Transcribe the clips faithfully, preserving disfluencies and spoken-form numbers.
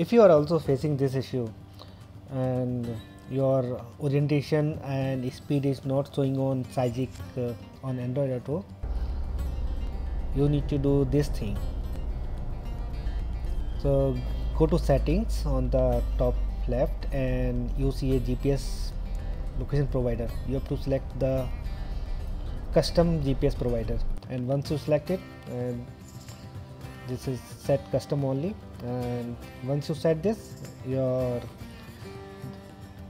If you are also facing this issue and your orientation and speed is not showing on Sygic uh, on Android Auto, you need to do this thing. So go to settings on the top left and you see a G P S location provider. You have to select the custom G P S provider, and once you select it, and this is set custom only, and once you set this, your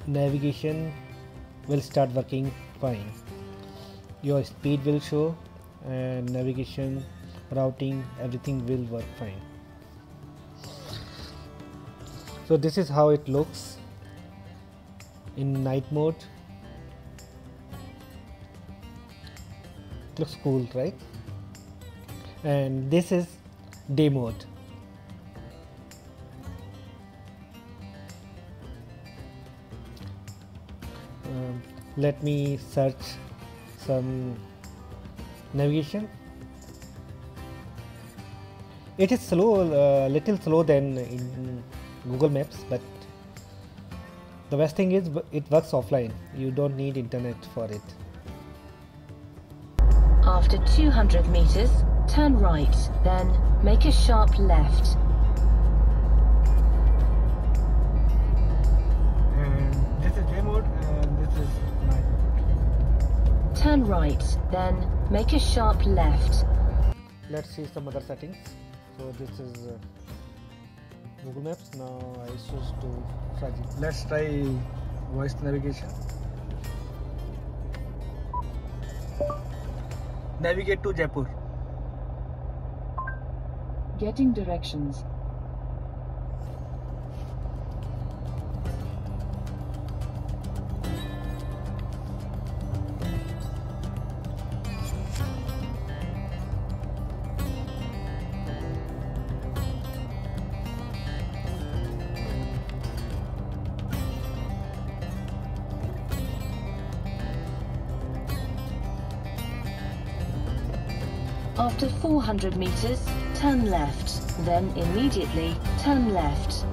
navigation will start working fine. Your speed will show and navigation, routing, everything will work fine. So this is how it looks in night mode. It looks cool, right? And this is day mode. Um, let me search some navigation. It is slow, uh, little slow than in Google Maps, but the best thing is it works offline. You don't need internet for it. After two hundred meters, turn right, then make a sharp left. And this is day mode and this is night mode. Turn right, then make a sharp left. Let's see some other settings. So this is uh, Google Maps. Now I switch to Sygic. Let's try voice navigation. Navigate to Jaipur. Getting directions. After four hundred meters, turn left, then immediately turn left. So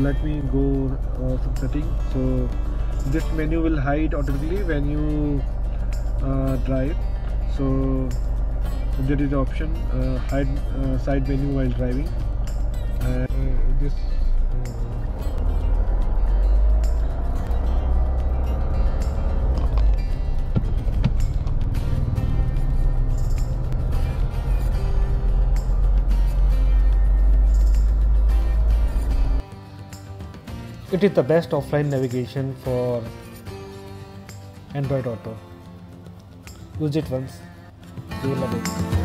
let me go uh, some setting. So this menu will hide automatically when you uh, drive. So there is the option uh, hide uh, side menu while driving. Uh, this it is the best offline navigation for Android Auto. Use it once. You will love it.